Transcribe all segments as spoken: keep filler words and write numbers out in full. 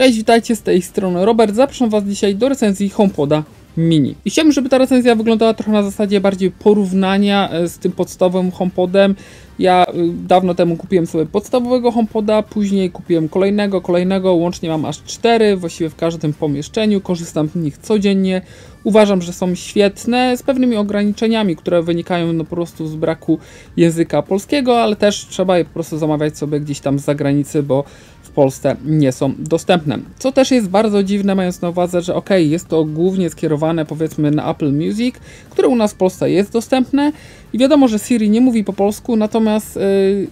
Cześć, witajcie, z tej strony Robert. Zapraszam Was dzisiaj do recenzji HomePoda Mini. I chciałbym, żeby ta recenzja wyglądała trochę na zasadzie bardziej porównania z tym podstawowym HomePodem. Ja dawno temu kupiłem sobie podstawowego HomePoda, później kupiłem kolejnego, kolejnego, łącznie mam aż cztery, właściwie w każdym pomieszczeniu, korzystam z nich codziennie. Uważam, że są świetne, z pewnymi ograniczeniami, które wynikają no po prostu z braku języka polskiego, ale też trzeba je po prostu zamawiać sobie gdzieś tam z zagranicy, bo w Polsce nie są dostępne. Co też jest bardzo dziwne, mając na uwadze, że ok, jest to głównie skierowane powiedzmy na Apple Music, które u nas w Polsce jest dostępne i wiadomo, że Siri nie mówi po polsku, natomiast yy,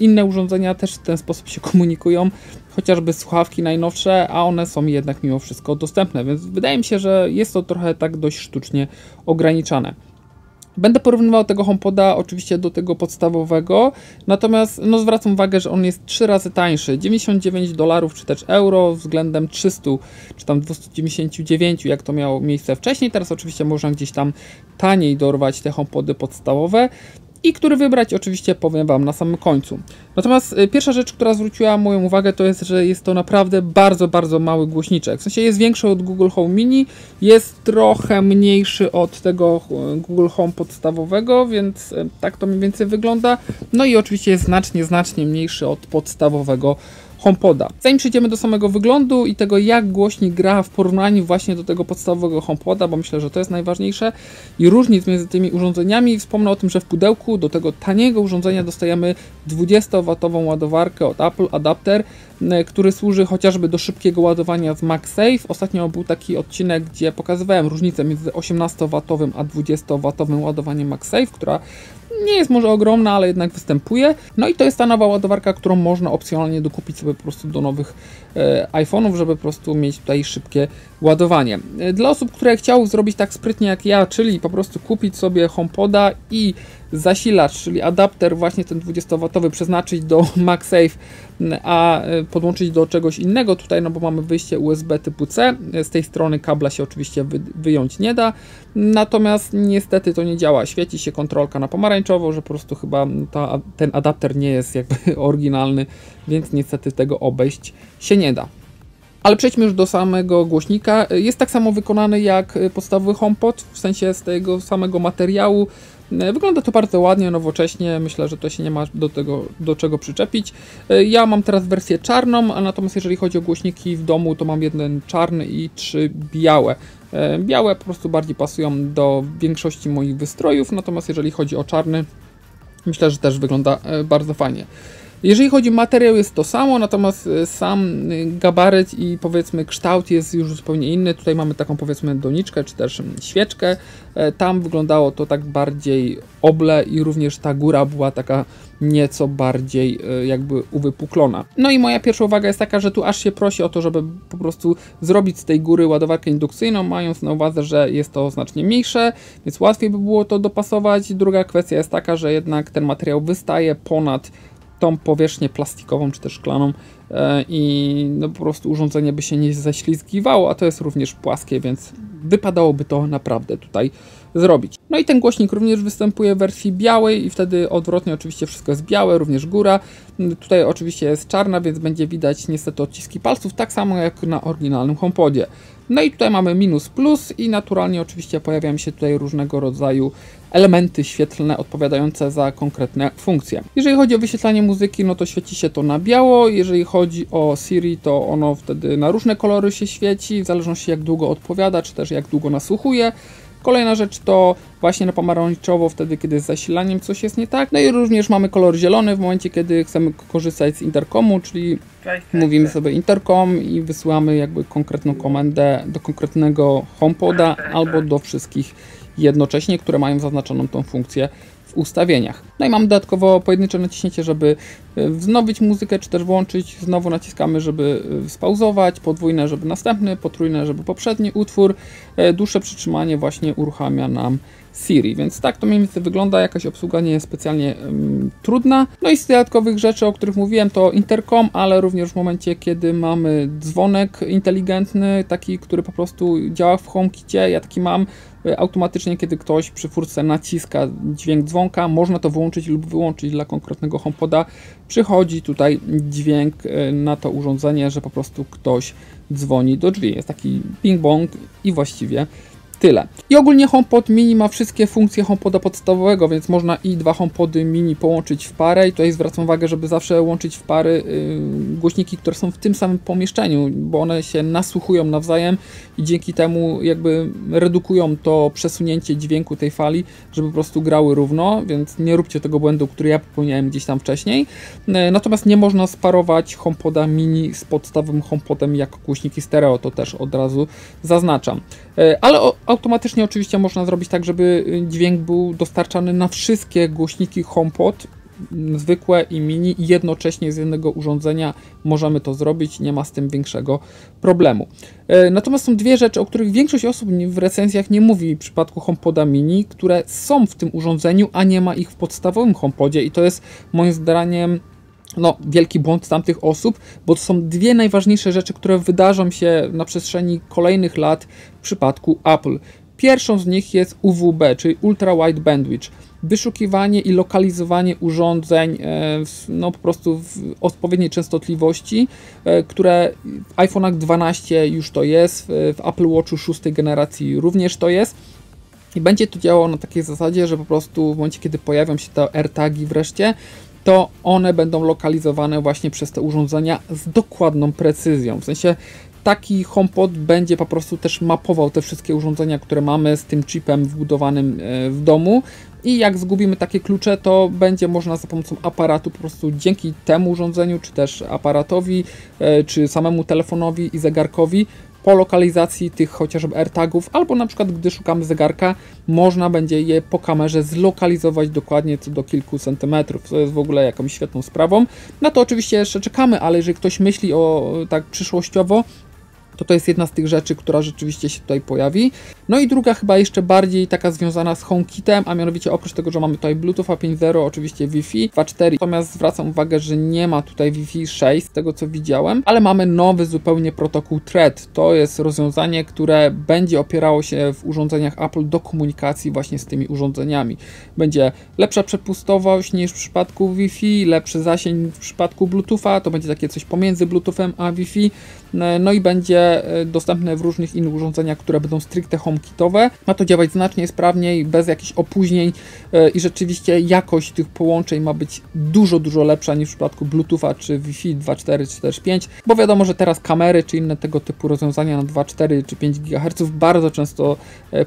inne urządzenia też w ten sposób się komunikują, chociażby słuchawki najnowsze, a one są jednak mimo wszystko dostępne, więc wydaje mi się, że jest to trochę tak dość sztucznie ograniczane. Będę porównywał tego HomePoda oczywiście do tego podstawowego, natomiast no, zwracam uwagę, że on jest trzy razy tańszy, dziewięćdziesiąt dziewięć dolarów czy też euro względem trzystu czy tam dwieście dziewięćdziesiąt dziewięć, jak to miało miejsce wcześniej. Teraz oczywiście można gdzieś tam taniej dorwać te HomePody podstawowe. I który wybrać oczywiście powiem Wam na samym końcu. Natomiast pierwsza rzecz, która zwróciła moją uwagę, to jest, że jest to naprawdę bardzo, bardzo mały głośniczek. W sensie jest większy od Google Home Mini, jest trochę mniejszy od tego Google Home podstawowego, więc tak to mniej więcej wygląda. No i oczywiście jest znacznie, znacznie mniejszy od podstawowego HomePoda. Zanim przejdziemy do samego wyglądu i tego, jak głośnik gra w porównaniu właśnie do tego podstawowego HomePoda, bo myślę, że to jest najważniejsze i różnic między tymi urządzeniami, wspomnę o tym, że w pudełku do tego taniego urządzenia dostajemy dwudziestowatową ładowarkę od Apple, adapter, który służy chociażby do szybkiego ładowania z MagSafe. Ostatnio był taki odcinek, gdzie pokazywałem różnicę między osiemnastowatowym a dwudziestowatowym ładowaniem MagSafe, która nie jest może ogromna, ale jednak występuje. No i to jest ta nowa ładowarka, którą można opcjonalnie dokupić sobie po prostu do nowych e, iPhone'ów, żeby po prostu mieć tutaj szybkie ładowanie. E, dla osób, które chciały zrobić tak sprytnie jak ja, czyli po prostu kupić sobie HomePoda i zasilacz, czyli adapter właśnie ten dwudziestowatowy przeznaczyć do MagSafe, a podłączyć do czegoś innego tutaj, no bo mamy wyjście U S B typu C, z tej strony kabla się oczywiście wy, wyjąć nie da, natomiast niestety to nie działa, świeci się kontrolka na pomarańczowo, że po prostu chyba ta, ten adapter nie jest jakby oryginalny, więc niestety tego obejść się nie da. Ale przejdźmy już do samego głośnika. Jest tak samo wykonany jak podstawowy HomePod, w sensie z tego samego materiału. Wygląda to bardzo ładnie, nowocześnie. Myślę, że to się nie ma do tego, do czego przyczepić. Ja mam teraz wersję czarną, a natomiast jeżeli chodzi o głośniki w domu, to mam jeden czarny i trzy białe. Białe po prostu bardziej pasują do większości moich wystrojów, natomiast jeżeli chodzi o czarny, myślę, że też wygląda bardzo fajnie. Jeżeli chodzi o materiał, jest to samo, natomiast sam gabaryt i powiedzmy kształt jest już zupełnie inny. Tutaj mamy taką powiedzmy doniczkę czy też świeczkę. Tam wyglądało to tak bardziej oble i również ta góra była taka nieco bardziej jakby uwypuklona. No i moja pierwsza uwaga jest taka, że tu aż się prosi o to, żeby po prostu zrobić z tej góry ładowarkę indukcyjną, mając na uwadze, że jest to znacznie mniejsze, więc łatwiej by było to dopasować. Druga kwestia jest taka, że jednak ten materiał wystaje ponad tą powierzchnię plastikową czy też szklaną yy, i no po prostu urządzenie by się nie ześlizgiwało, a to jest również płaskie, więc wypadałoby to naprawdę tutaj zrobić. No i ten głośnik również występuje w wersji białej i wtedy odwrotnie oczywiście wszystko jest białe, również góra. Tutaj oczywiście jest czarna, więc będzie widać niestety odciski palców, tak samo jak na oryginalnym HomePodzie. No i tutaj mamy minus plus i naturalnie oczywiście pojawiają się tutaj różnego rodzaju elementy świetlne odpowiadające za konkretne funkcje. Jeżeli chodzi o wyświetlanie muzyki, no to świeci się to na biało, jeżeli chodzi o Siri, to ono wtedy na różne kolory się świeci, w zależności jak długo odpowiada, czy też jak długo nasłuchuje. Kolejna rzecz to właśnie na pomarańczowo wtedy, kiedy z zasilaniem coś jest nie tak. No i również mamy kolor zielony w momencie, kiedy chcemy korzystać z interkomu, czyli mówimy sobie interkom i wysyłamy jakby konkretną komendę do konkretnego HomePoda albo do wszystkich jednocześnie, które mają zaznaczoną tą funkcję w ustawieniach. No i mam dodatkowo pojedyncze naciśnięcie, żeby wznowić muzykę, czy też włączyć. Znowu naciskamy, żeby spauzować, podwójne, żeby następny, potrójne, żeby poprzedni utwór. Dłuższe przytrzymanie właśnie uruchamia nam Siri, więc tak to mniej więcej wygląda, jakaś obsługa nie jest specjalnie um, trudna. No i z dodatkowych rzeczy, o których mówiłem, to interkom, ale również w momencie, kiedy mamy dzwonek inteligentny, taki, który po prostu działa w HomeKicie, ja taki mam, automatycznie, kiedy ktoś przy furtce naciska dźwięk dzwonka, iPhone'ka, można to włączyć lub wyłączyć dla konkretnego HomePoda. Przychodzi tutaj dźwięk na to urządzenie, że po prostu ktoś dzwoni do drzwi. Jest taki ping-pong i właściwie tyle. I ogólnie HomePod Mini ma wszystkie funkcje HomePoda podstawowego, więc można i dwa HomePody Mini połączyć w parę. I tutaj zwracam uwagę, żeby zawsze łączyć w pary yy, głośniki, które są w tym samym pomieszczeniu, bo one się nasłuchują nawzajem i dzięki temu jakby redukują to przesunięcie dźwięku tej fali, żeby po prostu grały równo, więc nie róbcie tego błędu, który ja popełniałem gdzieś tam wcześniej. Yy, natomiast nie można sparować HomePoda Mini z podstawowym HomePodem jak głośniki stereo, to też od razu zaznaczam. Yy, ale o, automatycznie oczywiście można zrobić tak, żeby dźwięk był dostarczany na wszystkie głośniki HomePod, zwykłe i mini, i jednocześnie z jednego urządzenia możemy to zrobić, nie ma z tym większego problemu. Natomiast są dwie rzeczy, o których większość osób w recenzjach nie mówi w przypadku HomePoda Mini, które są w tym urządzeniu, a nie ma ich w podstawowym HomePodzie, i to jest moim zdaniem no, wielki błąd tamtych osób, bo to są dwie najważniejsze rzeczy, które wydarzą się na przestrzeni kolejnych lat w przypadku Apple. Pierwszą z nich jest U W B, czyli Ultra Wide Bandwidth. Wyszukiwanie i lokalizowanie urządzeń no, po prostu w odpowiedniej częstotliwości, które w iPhone'ach dwanaście już to jest, w Apple Watchu szóstej generacji również to jest. I będzie to działało na takiej zasadzie, że po prostu w momencie, kiedy pojawią się te AirTagi wreszcie, to one będą lokalizowane właśnie przez te urządzenia z dokładną precyzją. W sensie taki HomePod będzie po prostu też mapował te wszystkie urządzenia, które mamy z tym chipem wbudowanym w domu, i jak zgubimy takie klucze, to będzie można za pomocą aparatu po prostu dzięki temu urządzeniu, czy też aparatowi, czy samemu telefonowi i zegarkowi, po lokalizacji tych chociażby AirTagów, albo na przykład gdy szukamy zegarka, można będzie je po kamerze zlokalizować dokładnie co do kilku centymetrów, co jest w ogóle jakąś świetną sprawą. Na to oczywiście jeszcze czekamy, ale jeżeli ktoś myśli o tak przyszłościowo, to to jest jedna z tych rzeczy, która rzeczywiście się tutaj pojawi. No i druga, chyba jeszcze bardziej taka związana z HomeKitem, a mianowicie oprócz tego, że mamy tutaj Bluetootha pięć zero, oczywiście Wi-Fi dwa cztery, natomiast zwracam uwagę, że nie ma tutaj Wi-Fi sześć, z tego co widziałem, ale mamy nowy zupełnie protokół Thread. To jest rozwiązanie, które będzie opierało się w urządzeniach Apple do komunikacji właśnie z tymi urządzeniami. Będzie lepsza przepustowość niż w przypadku Wi-Fi, lepszy zasięg w przypadku Bluetootha, to będzie takie coś pomiędzy Bluetoothem a Wi-Fi, no i będzie dostępne w różnych innych urządzeniach, które będą stricte HomeKitowe. Ma to działać znacznie sprawniej, bez jakichś opóźnień i rzeczywiście jakość tych połączeń ma być dużo, dużo lepsza niż w przypadku Bluetootha czy Wi-Fi dwa cztery czy też pięć, bo wiadomo, że teraz kamery czy inne tego typu rozwiązania na dwa cztery czy pięć gigaherców bardzo często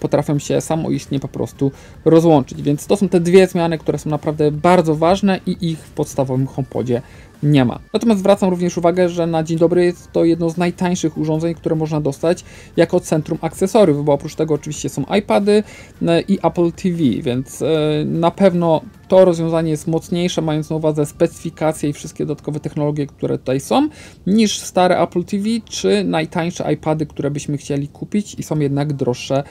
potrafią się samoistnie po prostu rozłączyć, więc to są te dwie zmiany, które są naprawdę bardzo ważne i ich w podstawowym HomePodzie nie ma. Natomiast zwracam również uwagę, że na dzień dobry jest to jedno z najtańszych urządzeń, które można dostać jako centrum akcesoriów, bo oprócz tego oczywiście są iPady i Apple T V, więc na pewno to rozwiązanie jest mocniejsze, mając na uwadze specyfikacje i wszystkie dodatkowe technologie, które tutaj są, niż stare Apple T V czy najtańsze iPady, które byśmy chcieli kupić i są jednak droższe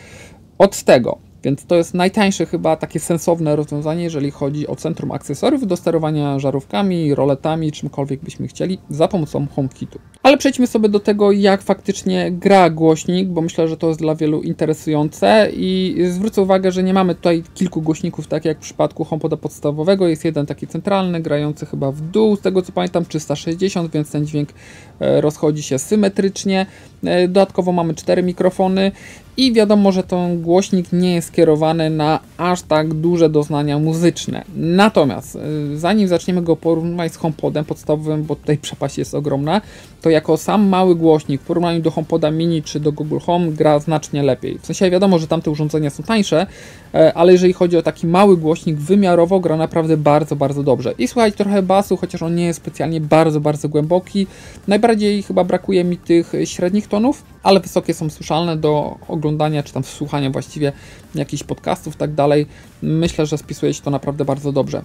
od tego. Więc to jest najtańsze chyba takie sensowne rozwiązanie, jeżeli chodzi o centrum akcesoriów do sterowania żarówkami, roletami, czymkolwiek byśmy chcieli za pomocą HomeKitu. Ale przejdźmy sobie do tego, jak faktycznie gra głośnik, bo myślę, że to jest dla wielu interesujące, i zwrócę uwagę, że nie mamy tutaj kilku głośników, tak jak w przypadku HomePoda podstawowego. Jest jeden taki centralny, grający chyba w dół, z tego co pamiętam, trzysta sześćdziesiąt, więc ten dźwięk rozchodzi się symetrycznie. Dodatkowo mamy cztery mikrofony i wiadomo, że ten głośnik nie jest skierowany na aż tak duże doznania muzyczne. Natomiast zanim zaczniemy go porównywać z HomePodem podstawowym, bo tutaj przepaść jest ogromna, to jako sam mały głośnik w porównaniu do HomePoda Mini czy do Google Home gra znacznie lepiej. W sensie wiadomo, że tamte urządzenia są tańsze, ale jeżeli chodzi o taki mały głośnik wymiarowo, gra naprawdę bardzo, bardzo dobrze. I słychać trochę basu, chociaż on nie jest specjalnie bardzo, bardzo głęboki. Najbardziej chyba brakuje mi tych średnich tonów, ale wysokie są słyszalne do oglądania, czy tam słuchania właściwie jakichś podcastów i tak dalej. Myślę, że spisuje się to naprawdę bardzo dobrze.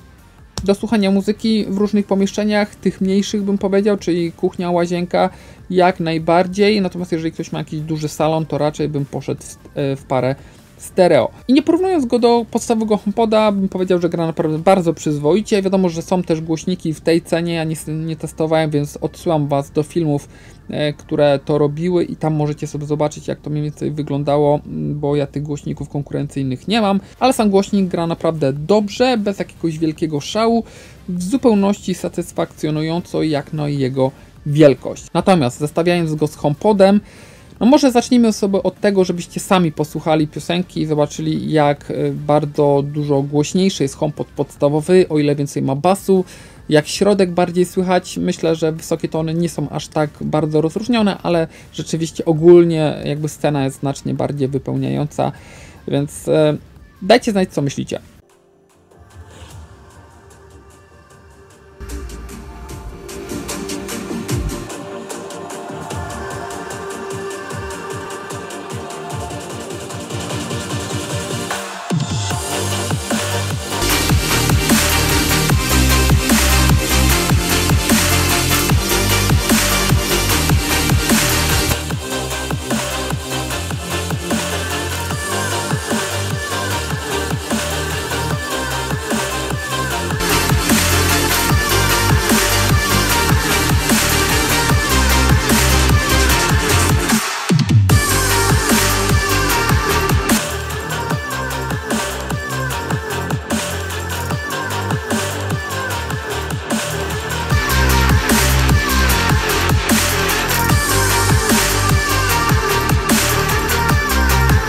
Do słuchania muzyki w różnych pomieszczeniach, tych mniejszych bym powiedział, czyli kuchnia, łazienka, jak najbardziej. Natomiast jeżeli ktoś ma jakiś duży salon, to raczej bym poszedł w parę stereo. I nie porównując go do podstawowego HomePoda, bym powiedział, że gra naprawdę bardzo przyzwoicie. Wiadomo, że są też głośniki w tej cenie, ja nie, nie testowałem, więc odsyłam Was do filmów, które to robiły i tam możecie sobie zobaczyć, jak to mniej więcej wyglądało, bo ja tych głośników konkurencyjnych nie mam, ale sam głośnik gra naprawdę dobrze, bez jakiegoś wielkiego szału, w zupełności satysfakcjonująco jak na jego wielkość. Natomiast zestawiając go z HomePodem, no może zacznijmy sobie od tego, żebyście sami posłuchali piosenki i zobaczyli, jak bardzo dużo głośniejszy jest HomePod podstawowy, o ile więcej ma basu, jak środek bardziej słychać. Myślę, że wysokie tony nie są aż tak bardzo rozróżnione, ale rzeczywiście ogólnie jakby scena jest znacznie bardziej wypełniająca, więc e, dajcie znać, co myślicie.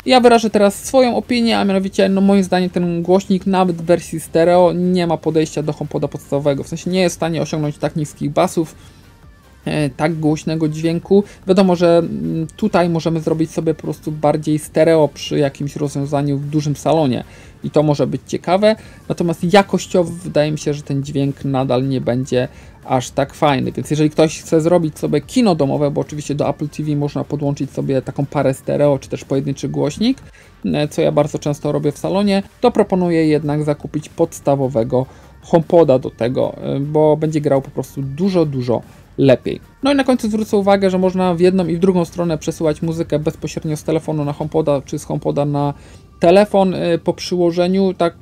Ja wyrażę teraz swoją opinię, a mianowicie, no moim zdaniem ten głośnik nawet w wersji stereo nie ma podejścia do HomePoda podstawowego, w sensie nie jest w stanie osiągnąć tak niskich basów, tak głośnego dźwięku. Wiadomo, że tutaj możemy zrobić sobie po prostu bardziej stereo przy jakimś rozwiązaniu w dużym salonie i to może być ciekawe, natomiast jakościowo wydaje mi się, że ten dźwięk nadal nie będzie aż tak fajny, więc jeżeli ktoś chce zrobić sobie kino domowe, bo oczywiście do Apple T V można podłączyć sobie taką parę stereo, czy też pojedynczy głośnik, co ja bardzo często robię w salonie, to proponuję jednak zakupić podstawowego HomePoda do tego, bo będzie grał po prostu dużo, dużo lepiej. No i na końcu zwrócę uwagę, że można w jedną i w drugą stronę przesyłać muzykę bezpośrednio z telefonu na HomePoda, czy z HomePoda na telefon po przyłożeniu, tak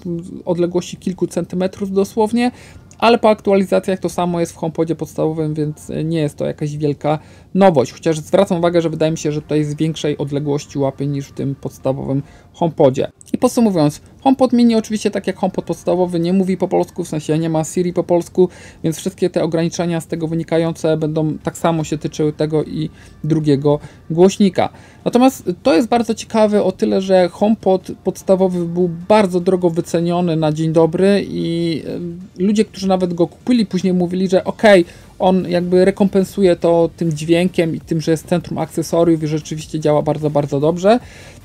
odległości kilku centymetrów dosłownie, ale po aktualizacjach to samo jest w HomePodzie podstawowym, więc nie jest to jakaś wielka nowość. Chociaż zwracam uwagę, że wydaje mi się, że tutaj z większej odległości łapie niż w tym podstawowym HomePodzie. I podsumowując, HomePod Mini oczywiście, tak jak HomePod podstawowy, nie mówi po polsku, w sensie nie ma Siri po polsku, więc wszystkie te ograniczenia z tego wynikające będą tak samo się tyczyły tego i drugiego głośnika. Natomiast to jest bardzo ciekawe o tyle, że HomePod podstawowy był bardzo drogo wyceniony na dzień dobry i ludzie, którzy nawet go kupili, później mówili, że okej, okay, on jakby rekompensuje to tym dźwiękiem i tym, że jest centrum akcesoriów i rzeczywiście działa bardzo, bardzo dobrze.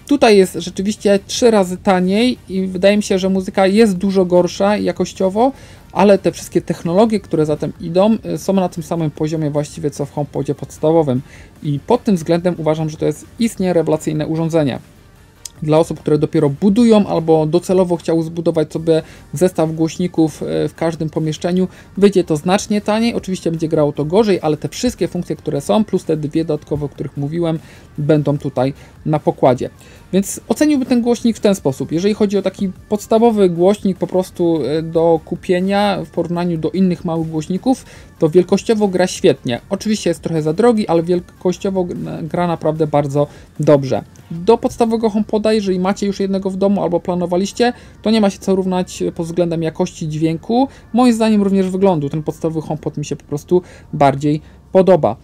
Tutaj jest rzeczywiście trzy razy taniej i wydaje mi się, że muzyka jest dużo gorsza jakościowo, ale te wszystkie technologie, które za tym idą, są na tym samym poziomie właściwie co w HomePodzie podstawowym i pod tym względem uważam, że to jest istnie rewelacyjne urządzenie. Dla osób, które dopiero budują albo docelowo chciały zbudować sobie zestaw głośników w każdym pomieszczeniu, wyjdzie to znacznie taniej. Oczywiście będzie grało to gorzej, ale te wszystkie funkcje, które są, plus te dwie dodatkowe, o których mówiłem, będą tutaj na pokładzie. Więc oceniłbym ten głośnik w ten sposób. Jeżeli chodzi o taki podstawowy głośnik po prostu do kupienia w porównaniu do innych małych głośników, to wielkościowo gra świetnie. Oczywiście jest trochę za drogi, ale wielkościowo gra naprawdę bardzo dobrze. Do podstawowego HomePoda, jeżeli macie już jednego w domu albo planowaliście, to nie ma się co równać pod względem jakości dźwięku. Moim zdaniem również wyglądu. Ten podstawowy HomePod mi się po prostu bardziej podoba.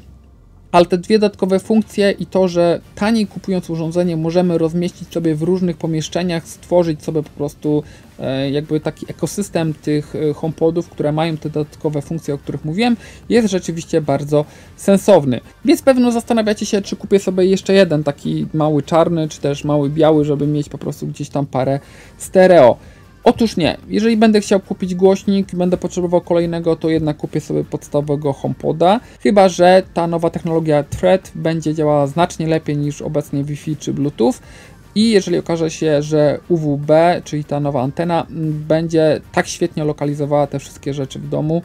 Ale te dwie dodatkowe funkcje i to, że taniej kupując urządzenie możemy rozmieścić sobie w różnych pomieszczeniach, stworzyć sobie po prostu e, jakby taki ekosystem tych HomePodów, które mają te dodatkowe funkcje, o których mówiłem, jest rzeczywiście bardzo sensowny. Więc pewno zastanawiacie się, czy kupię sobie jeszcze jeden taki mały czarny, czy też mały biały, żeby mieć po prostu gdzieś tam parę stereo. Otóż nie, jeżeli będę chciał kupić głośnik i będę potrzebował kolejnego, to jednak kupię sobie podstawowego HomePoda, chyba że ta nowa technologia Thread będzie działała znacznie lepiej niż obecnie Wi-Fi czy Bluetooth I jeżeli okaże się, że U W B, czyli ta nowa antena, będzie tak świetnie lokalizowała te wszystkie rzeczy w domu,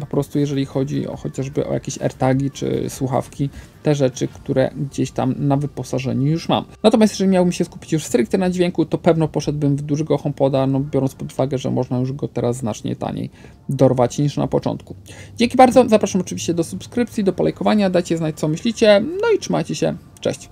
po prostu jeżeli chodzi o chociażby o jakieś AirTagi czy słuchawki, te rzeczy, które gdzieś tam na wyposażeniu już mam. Natomiast jeżeli miałbym się skupić już stricte na dźwięku, to pewno poszedłbym w dużego HomePoda, no biorąc pod uwagę, że można już go teraz znacznie taniej dorwać niż na początku. Dzięki bardzo, zapraszam oczywiście do subskrypcji, do polajkowania, dajcie znać co myślicie, no i trzymajcie się, cześć!